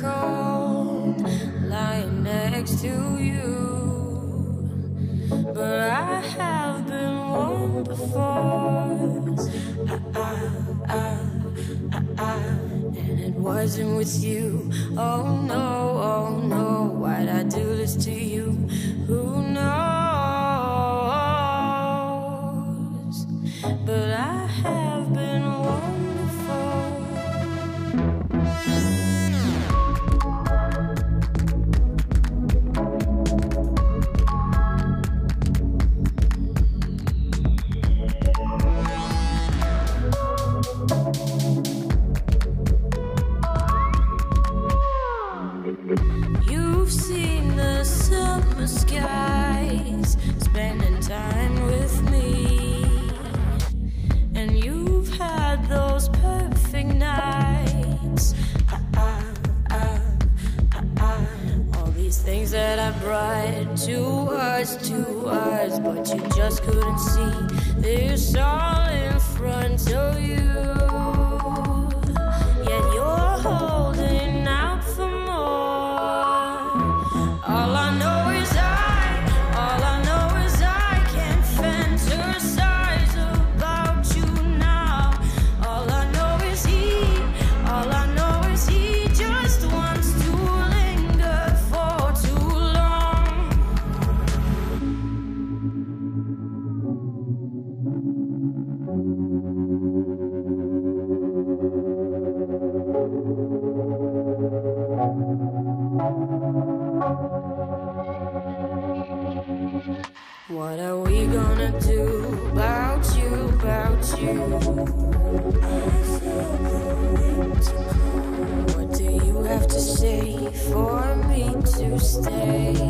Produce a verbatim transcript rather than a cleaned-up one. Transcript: cold, lying next to you. But I have been warned before. I, I, I, I, I, and it wasn't with you. Oh no, oh no, why'd I do this to you? Who knows? But I have been warned. You've seen the summer skies, spending time with me, and you've had those perfect nights. I, I, I, I, I. All these things that I brought to us, to us, but you just couldn't see this all in front of you. Yet you're holding. All I know is I, all I know is I can't fantasize about you now. All I know is he, all I know is he just wants to linger for too long. What are we gonna do about you, about you? What do you have to say for me to stay?